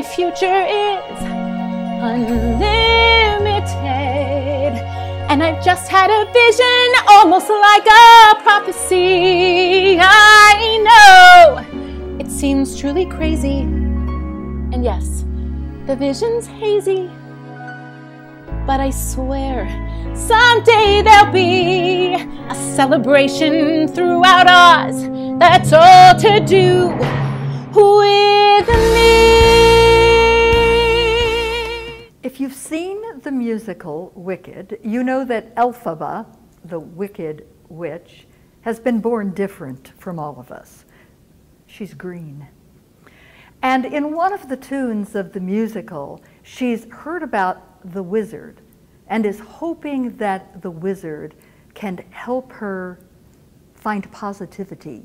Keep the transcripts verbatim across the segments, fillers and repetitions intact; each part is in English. my future is unlimited. And I've just had a vision, almost like a prophecy. I know it seems truly crazy. And yes, the vision's hazy. But I swear, someday there'll be a celebration throughout Oz. That's all to do with me. If you've seen the musical Wicked, you know that Elphaba, the wicked witch, has been born different from all of us. She's green. And in one of the tunes of the musical, she's heard about the wizard and is hoping that the wizard can help her find positivity,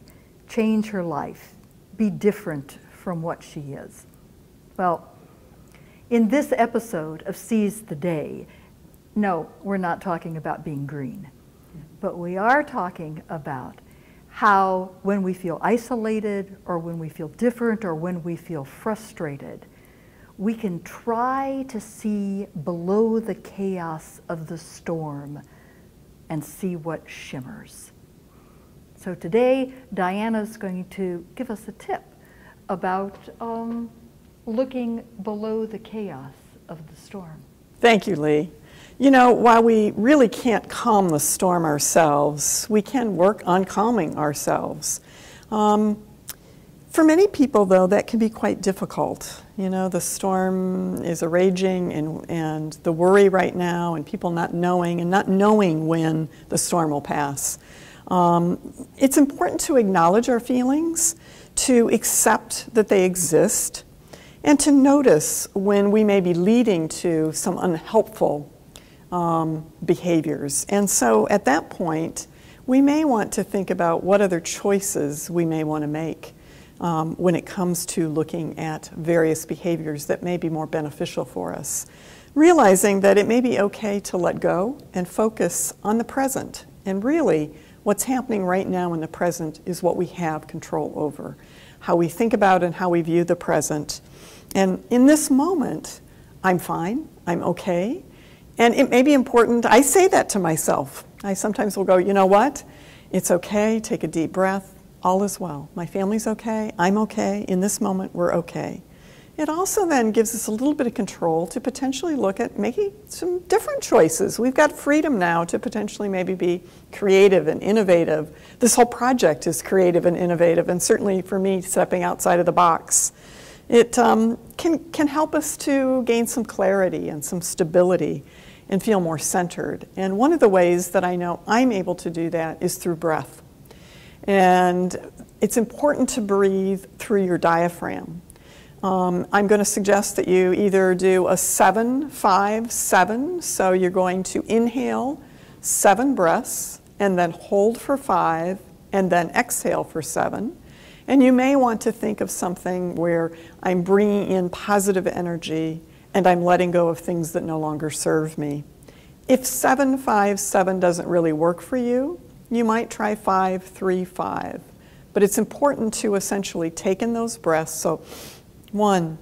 change her life, be different from what she is. Well, in this episode of Seize the Day, no, we're not talking about being green, but we are talking about how when we feel isolated or when we feel different or when we feel frustrated, we can try to see below the chaos of the storm and see what shimmers. So today, Diana's going to give us a tip about um, looking below the chaos of the storm. Thank you, Lee. You know, while we really can't calm the storm ourselves, we can work on calming ourselves. Um, For many people, though, that can be quite difficult. You know, the storm is a raging and, and the worry right now and people not knowing and not knowing when the storm will pass. Um, it's important to acknowledge our feelings, to accept that they exist, and to notice when we may be leading to some unhelpful um, behaviors. And so at that point, we may want to think about what other choices we may want to make. Um, when it comes to looking at various behaviors that may be more beneficial for us. Realizing that it may be okay to let go and focus on the present. And really, what's happening right now in the present is what we have control over. How we think about and how we view the present. And in this moment, I'm fine, I'm okay. And it may be important, I say that to myself. I sometimes will go, you know what? It's okay, take a deep breath. All is well. My family's okay. I'm okay. In this moment, we're okay. It also then gives us a little bit of control to potentially look at making some different choices. We've got freedom now to potentially maybe be creative and innovative. This whole project is creative and innovative, and certainly for me, stepping outside of the box. It um, can, can help us to gain some clarity and some stability and feel more centered. And one of the ways that I know I'm able to do that is through breath. And it's important to breathe through your diaphragm. Um, I'm going to suggest that you either do a seven, five, seven. So you're going to inhale seven breaths and then hold for five and then exhale for seven. And you may want to think of something where I'm bringing in positive energy and I'm letting go of things that no longer serve me. If seven, five, seven doesn't really work for you, you might try five, three, five. But it's important to essentially take in those breaths. So one,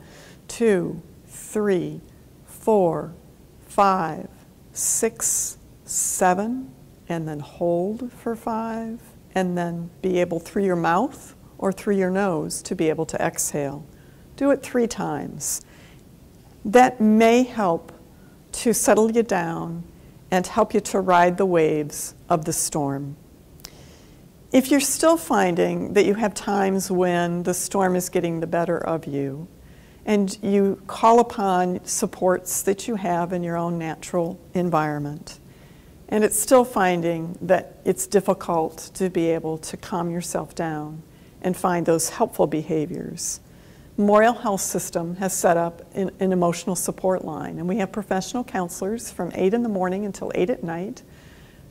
two, three, four, five, six, seven, and then hold for five, and then be able through your mouth or through your nose to be able to exhale. Do it three times. That may help to settle you down and help you to ride the waves of the storm. If you're still finding that you have times when the storm is getting the better of you, and you call upon supports that you have in your own natural environment, and it's still finding that it's difficult to be able to calm yourself down and find those helpful behaviors, Memorial Health System has set up an, an emotional support line, and we have professional counselors from eight in the morning until eight at night,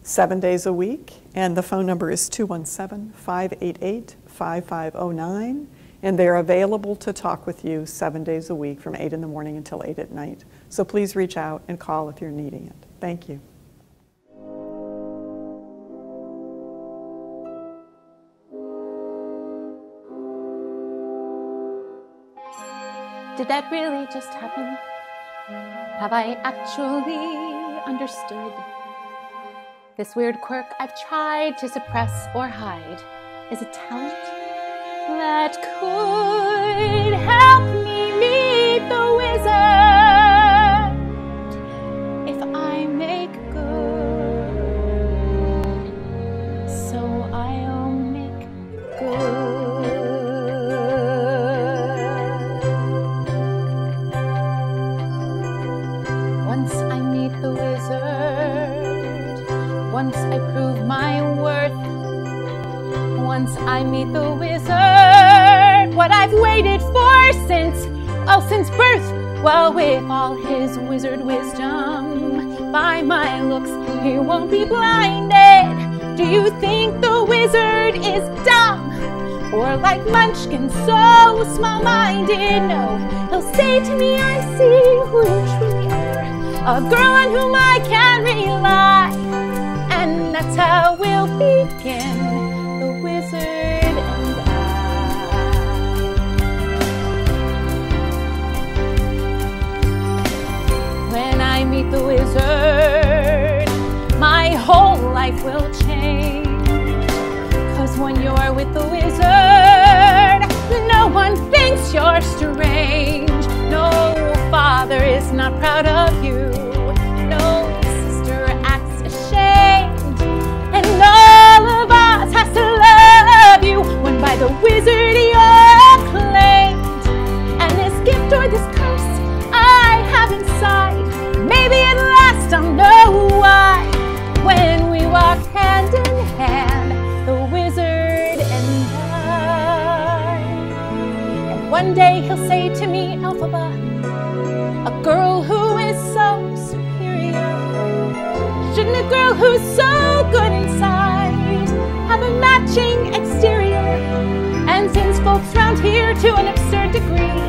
seven days a week, and the phone number is two one seven, five eight eight, five five zero nine, and they're available to talk with you seven days a week from eight in the morning until eight at night. So please reach out and call if you're needing it. Thank you. Did that really just happen? Have I actually understood? This weird quirk I've tried to suppress or hide is a talent that could help me meet the wizard if I make good. So I'll make good. Once I meet the wizard, once I prove my worth, once I meet the wizard, what I've waited for since, oh, since birth. Well, with all his wizard wisdom, by my looks, he won't be blinded. Do you think the wizard is dumb? Or like Munchkin, so small-minded? No, he'll say to me, I see who you truly are, a girl on whom I can rely. And that's how we'll begin. I meet the wizard, my whole life will change. Cause when you're with the wizard, no one thinks you're strange. No father is not proud of you, no sister acts ashamed. And all of us has to love you when by the wizard you're claimed. And this gift or this curse I have inside, maybe at last I'll know why. When we walk hand in hand, the wizard and I. And one day he'll say to me, Elphaba, a girl who is so superior, shouldn't a girl who's so good inside have a matching exterior? And since folks round here to an absurd degree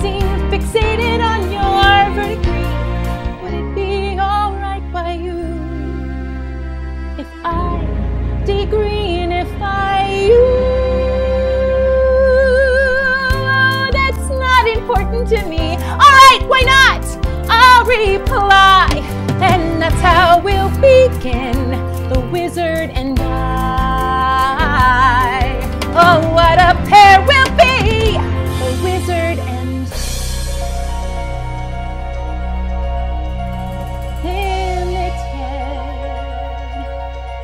seem fixated on your verdigris, I degree and if I you, oh, that's not important to me. Alright, why not? I'll reply. And that's how we'll begin, the wizard and I. Oh, what a pair we'll be, the wizard and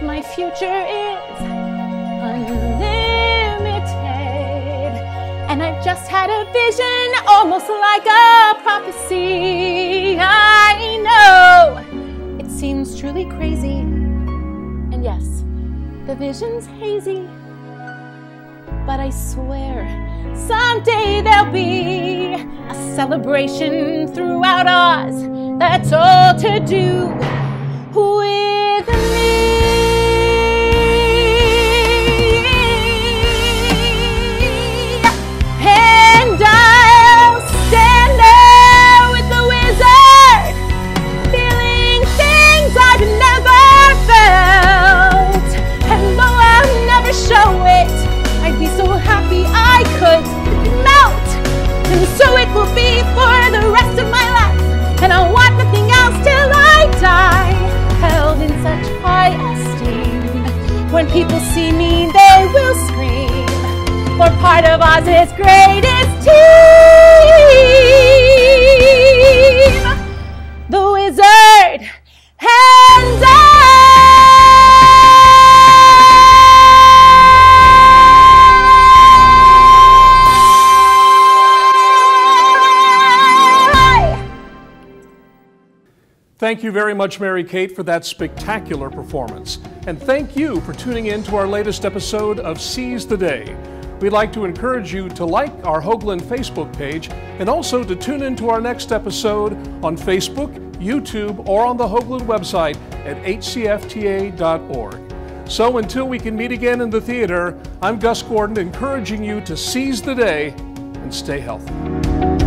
my future is unlimited, and I've just had a vision, almost like a prophecy. I know it seems truly crazy, and yes, the vision's hazy, but I swear someday there'll be a celebration throughout Oz that's all to do with me. Show it, I'd be so happy I could melt, and so it will be for the rest of my life, and I'll want nothing else till I die, held in such high esteem. When people see me, they will scream, for part of Oz's greatest team, the wizard and I. Thank you very much, Mary Kate, for that spectacular performance. And thank you for tuning in to our latest episode of Seize the Day. We'd like to encourage you to like our Hoagland Facebook page and also to tune in to our next episode on Facebook, YouTube, or on the Hoagland website at h c f t a dot org. So until we can meet again in the theater, I'm Gus Gordon, encouraging you to seize the day and stay healthy.